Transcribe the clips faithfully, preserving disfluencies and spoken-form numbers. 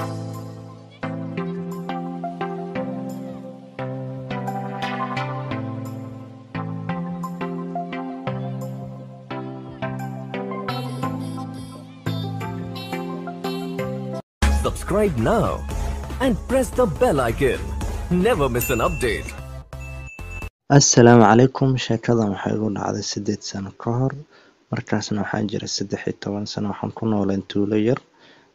Subscribe now and press the bell icon. Never miss an update. السلام عليكم. شكراً حقون على سديت سنة كهر مركزنا حاجر السدحي طبعاً سنة حنكون ولن تولير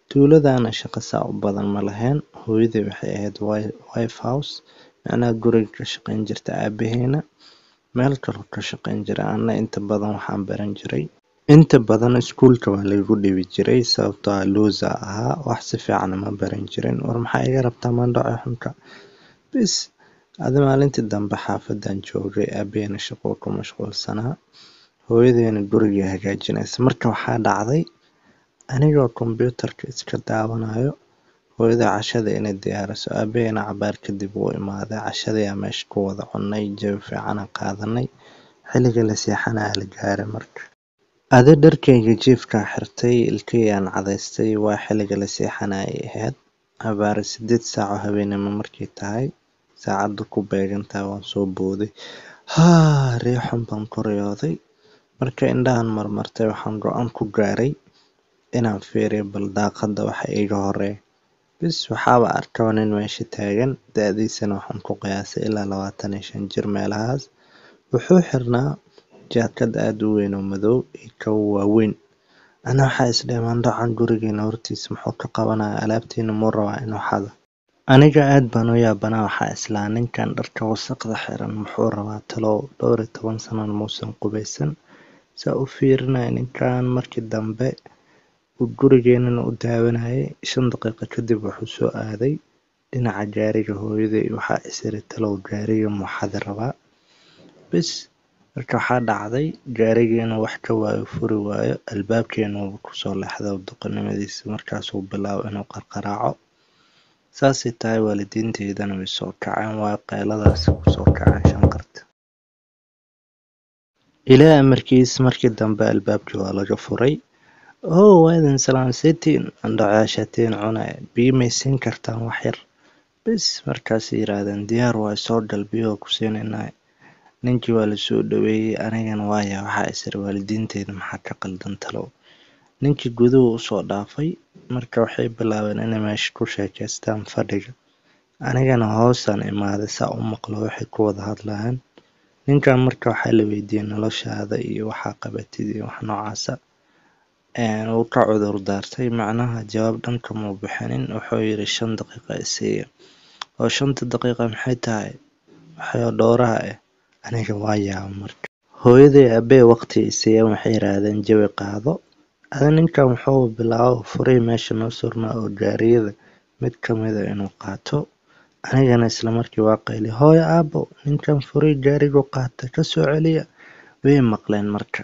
تولدا أنا شخص أبدا ملهين هو ذي بحياة وايف هاوس أنا قرر كشقين جرت أبي هنا مالك كشقين جرا أنا أنت بدن وحامبرن جري أنت بدن سكول كوالي قولي بجري سوطا لوزاها وحسفي عنا ما برن جرين ورمحايا ربطا من رأي حنكا بس هذا مالنت الدم بحافظ جوجي أبي أنا شقوق ومشغول سنة هو ذي أنا قرر هجاجين اسمرك وحاد عضي أنا جو الكمبيوتر كيسك داونايو وإذا عشدي إن الديار سأبي أنا عبار كدبوي ماذا عشدي أماش كوض عني جو في عنا قاضني حلق لسيحنا على جار مرك هذا درك يجيف كحرتي الكيان عذستي وحلق لسيحنا إيهاد عبار سديت ساعة هبين ممركي تاي ساعة دكو بيجن تاوان صوبودي ها ريحن بانكوريوضي مركي إندهن مرمرتي وحنجو أنكو جاري inaan fiiriyo bal daaqada waxa iga horeey bis waxaaba arkay in meesha taagan daadiisana waxaan ku qiyaasay ilaa labaatan iyo shan jir meelahaas wuxuu xirnaa jaakad aad u weyn oo madow iyo kabo waaweyn ana waxa is dhamaan dhacan gurigeena hortiisa maxuu ka qabanaa alaabteena ma rabaa inuu xado aniga aad baan u yaabanaa waxa isla ninkan dharka wasaqda xiran muxuu rabaa talo dhowr iyo toban sano muusan qubaysan saa u fiirnaa ninkan markii dambe gurigeena u daawanayay shan daqiiqo kadib wuxuu soo aaday dhinaca gaariga hooyaday waxa isir talow gaariga muxadaraba bis marka waxa dhacday gaarigeena wax ka waayo furi waayo albaabkeena uu ku soo leexday duqnimadiisa markaas uu bilaabay inuu qarqaraaco saasi taay walidiinteedana way soo kaceen waa qayladaas ku soo kaceen shan qarta ilaa amarkiis markii dambe albaabkii waa laga furay هو هذا سلام ستين عند عاشتين عنا بيمي سين كرتان وحير بس مركزي رادن ديار وصور قلبيو كسين إناي ننجي والسود دوي أنا نوايا وحاسر والدين تيد محاكا قلدن تلو ننجي قدو وصور دافي مركو حيب بلاوين أنا ماشكو شاكستان فرق أنا نهوسان إما هذا ساو مقلوحي كوض هاد لهن ننجي مركو حلوي دين لوش هذا إي وحاقبتي دي وحنو عاسا أنا وقعد وردارتي معناها جواب دمكم وبحنين وحويري شن دقيقة إسية وشنت دقيقة محيطاي وحيو دورها أنا جوايا عمرك هو إذا أبي وقتي إسية ومحير هذا نجوي قاضو هذا ننكا محوه بالعو فري ماشي نصر ما أجاري إذا مدكم إذا إنو قاتو أنا جانا إسلامركي واقعي لي هو يا أبو ننكا فري جاري وقاتا كسو عليا وين مقلين مركا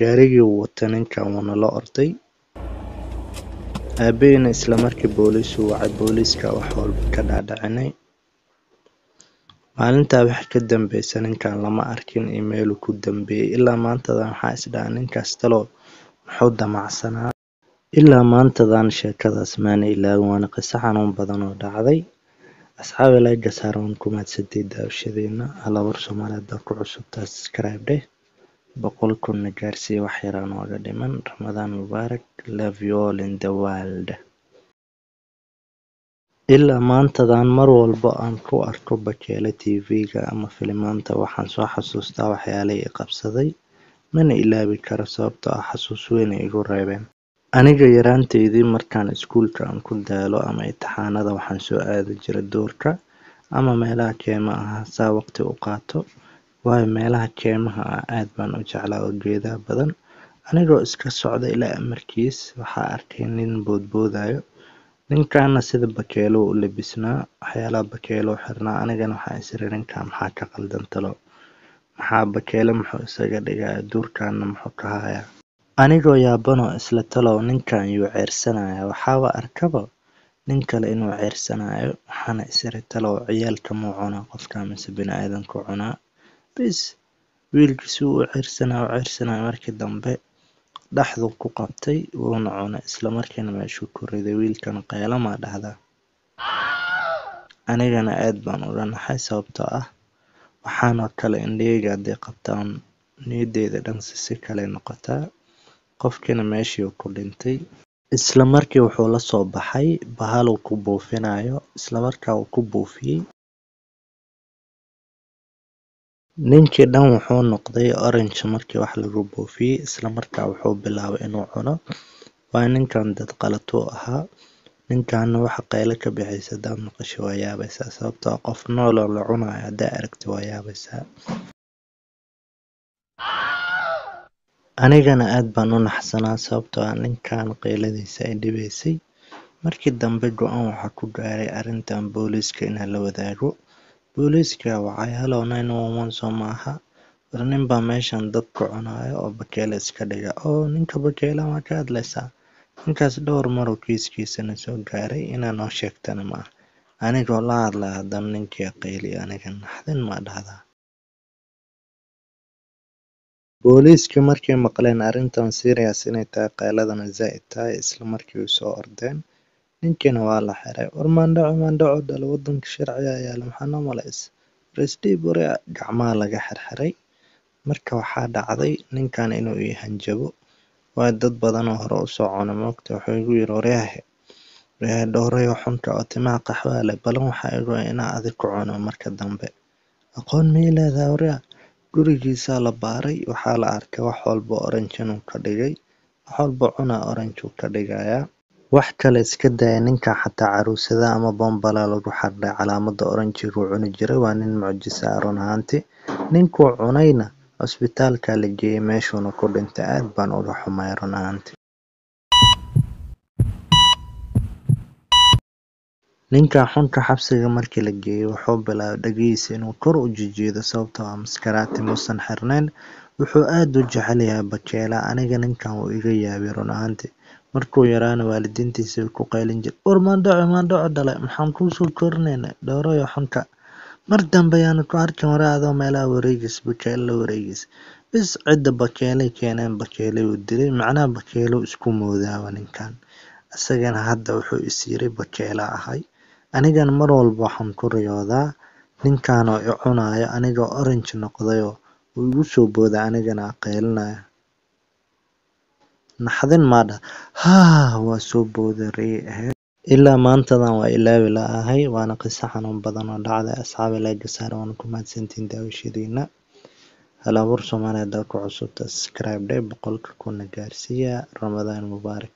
gaariga wataninka wana la orday abeena isla markii booliisku wacay booliiska wax walba ka dhacdaynay maalinta wax ka dambeysay ninkan lama arkin email ku dambeeyay ilaa maanta waxa is dhahan ninkaas talo wuxuu damacsanaa ilaa maanta daan sheekadaas maan ilaa wana qisaxan badan oo dhacday asxaab ilaa gasaaroon kuma saddeed daawshadeena halabar Soomaaliyeed ku cusub subscribe deh بقولكم نجارسي وحيران وغدمان رمضان مبارك love you all in the world إلا ما أنت دان مروال بقان كو أركو بكيالة تيفيغا أما فيلمانتا وحان سو حسوستا وحيالي قبصدي من إلا بكار سوابتا حسوسوين إيجو ريبين أنا جيران تيدي مركان اسكولكا أم كل دالو أما اتحانا دا وحان سو آذي جردوركا أما ميلا كيما أهاسا وقت أقاتو واي ميلها كيمها عاد بان وجعلها وجيدها بدن أنا جو اسكا السعودة إلى أمركيس وحا أركين لين بود بودايو ninkaan sida bakeelo u labisna waxyaalaha bakeelo xirna anigana waxa ay sireen ninkaan waxa ka qaldan talo waxa bakeelo muxuu isaga dhigaa duurkaana muxuu ka haya anigoo yaabano isla talo ninkaan uu ceersanaya waxa waa arkaba nin kale inuu ceersanayo waxana isireen talo ciyaalka mu cuna qofka mise bini'aadanka cuna bis wiilkiisu uu ceersanayo ceersanayo markii dambe دحضو كوقبتي ونعونا إسلا مركينا معشو كوريدي ويل كان قيالا ما دهدا أنا جانا أدبان ورانا حي سابطاة وحانا كلا إن ليجا دي قبطان نيدي دي دانسيسي كلا نقطة قف كينا معشي وكولينتي إسلا مركي وحولا صوبحي بهالو كوبو فينايو إسلا مركا وكوبو فيه ninki dhan wuxuu noqday orange markii wax la rubo fi isla markaa wuxuu bilaabay inuu cuno waa ninkan dad qalato aha ninkan waxa qayl ka bixiyay dad naqasho waayabaysa sababtoo qof nool oo la cunayo hadaa aragti waayabaysa anigana aad baan u naxsanaa sababtoo ninkan qayladiisa ay dhibaysay markii dambe go'aan waxa ku gaaray arintan booliska in la wadaago booliska waxay halo nine one one Soomaha warnin baa meeshan dadku cunayo oo bakeelo iska dhiga oo ninka bakeelo ma ka hadlaysa ninkaas dhowr mar oo kiiskiisana soo gaaray inaan noo sheegtana ma anigoo la hadlaa haddana ninkii qayli aniga naxdin ma dhahda booliska markay maqleen arrintan serious inay tahay qayladana zaa'id tahay isla markii uu soo ordeen ninkan waa la xiray warmaan dhaco maan dhaco dal wadanka sharciga ayaa la maxana malays reestii bore gacmaha laga xirxiray marka waxa dhacday ninkan inuu yahan jabo waa dad badan oo hore u soo cunay moogta waxa ugu yar horeeyahay reer dhooreeyo xunta oo timaha qaxwaale balan waxa ay roo in aad ku cuno marka dambe aqoon meelaha hore gurigiisa la baaray waxa la arkay wax walba orange inuu ka dhigay wax walba cuna orange uu ka dhigaya wax kale iska daay ninka xataa caruusada ama bombala lagu xardhay calaamada orange uu cuni jiray waa nin mucjiso aaron haanti ninku cunayna isbitaalka la geeyay meeshuna ku dhintay aad baan u xumaay aaron haanti ninka xunka xabsiga markii la geeyay wuxuu bilaabay dhagiis inuu kor u jijiido sababtoo ah maskaraati musan xirneen wuxuu aad u jecel yahay bakeela aniga ninkan uu iga yaabay aaron haanti markuu yaraana waalidiintiisa ku qaylin jir warmaan dhaco maan dhaco dhalay maxaan ku soo korneynaa dhowrayo xunka mar dambe ayaan ku arkin waraado meelaha wareegis bakeelo wareegis bis cidda bakeelay keeneen bakeelay u dilay macnaha bakeelo isku moodaa ninkan isagana hadda wuxuu isiiray bakeela ahay anigana mar walba waxaan ku riyoodaa ninkan oo i cunayo aniga orange noqday oo uu igu soo booday anigana qaylinayo نحن ماذا ها هو سوبو ذري إلا ما انتظم وإلا ولا هاي وأنا قصحا وبدن ودعا ذا أصحاب لا جسار وانكمات سنتين داوشي دينا هلا برسو مانا داكو عصوب تسكرايب داي بقولك كون نجارسية رمضان مبارك.